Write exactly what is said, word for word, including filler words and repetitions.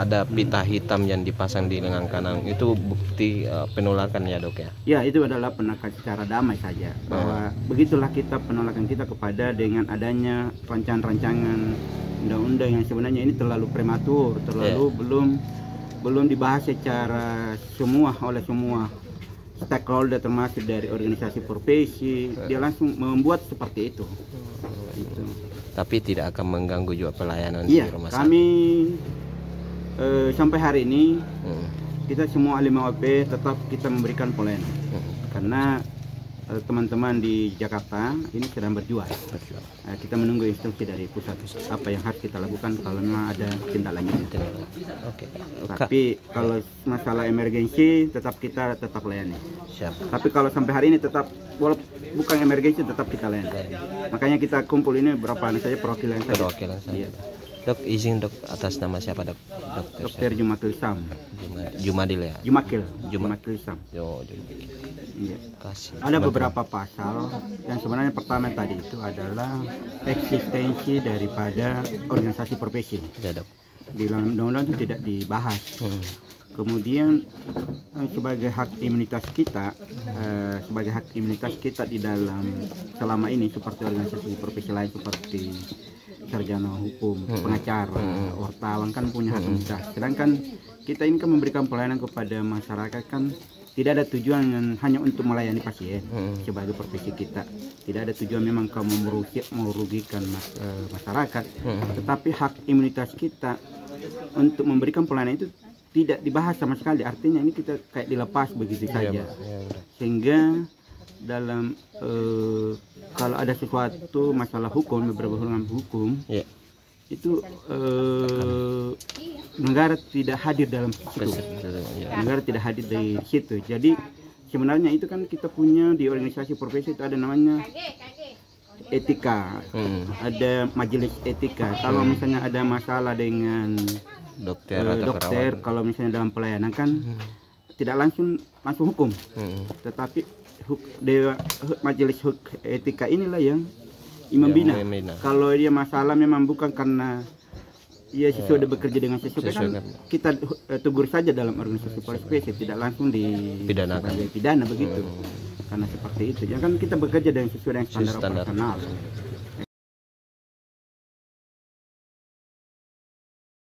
ada pita hitam yang dipasang di lengan kanan, itu bukti uh, penolakan ya dok ya? Ya, itu adalah penolakan secara damai saja, bahwa hmm. begitulah kita penolakan kita kepada dengan adanya rancangan-rancangan undang-undang yang sebenarnya ini terlalu prematur, terlalu yeah. belum belum dibahas secara semua oleh semua stakeholder, termasuk dari organisasi profesi, dia langsung membuat seperti itu. Gitu. Tapi tidak akan mengganggu juga pelayanan iya, di rumah sakit. Kami e, sampai hari ini hmm. kita semua lima O P tetap kita memberikan pelayanan hmm. karena teman-teman di Jakarta ini sedang berjuang. Berjuang. Nah, kita menunggu instruksi dari pusat apa yang harus kita lakukan kalau memang ada tindak lanjutnya. Oke. Tapi kalau masalah emergensi tetap kita tetap layani. Siap. Tapi kalau sampai hari ini tetap walaupun bukan emergensi tetap kita layani. Siap. Makanya kita kumpul ini berapa saja perwakilan saja. Perwakilan saja. Iya. Dok, izin dok atas nama siapa dok? Dokter, Dokter Jumatul Sam. Jumadil ya? Jumakil. Jumatul Sam. Yo, iya. Kasih. Ada beberapa pasal yang sebenarnya pertama tadi itu adalah eksistensi daripada organisasi profesi. Ya, dok. Di dalam undang-undang itu tidak dibahas. Hmm. Kemudian sebagai hak imunitas kita, eh, sebagai hak imunitas kita di dalam selama ini seperti organisasi profesi lain seperti sarjana hukum, hmm. pengacara, hmm. wartawan kan punya hak imunitas. Hmm. Sedangkan kita ini kan memberikan pelayanan kepada masyarakat kan tidak ada tujuan yang hanya untuk melayani pasien hmm. sebagai profesi kita. Tidak ada tujuan memang kamu merugikan mas, uh, masyarakat. Hmm. Tetapi hak imunitas kita untuk memberikan pelayanan itu tidak dibahas sama sekali. Artinya ini kita kayak dilepas begitu saja. Ya, ya, ya. Sehingga dalam eh, kalau ada sesuatu masalah hukum, beberapa hubungan hukum yeah. itu eh, negara tidak hadir dalam situ, negara tidak hadir di situ. Jadi sebenarnya itu kan kita punya di organisasi profesi itu ada namanya etika, hmm. ada majelis etika. hmm. Kalau misalnya ada masalah dengan dokter, eh, dokter kalau misalnya dalam pelayanan kan hmm. tidak langsung langsung hukum, hmm. tetapi Dewa Majelis Huk Etika inilah yang imam bina. Kalau dia masalah memang bukan karena ya sesudah bekerja dengan sesuatu kan kita tegur saja dalam organisasi profesi, tidak langsung dipidanakan pidana begitu. Hmm. Karena seperti itu, jangan kita bekerja dengan sesuai dengan standar operasional.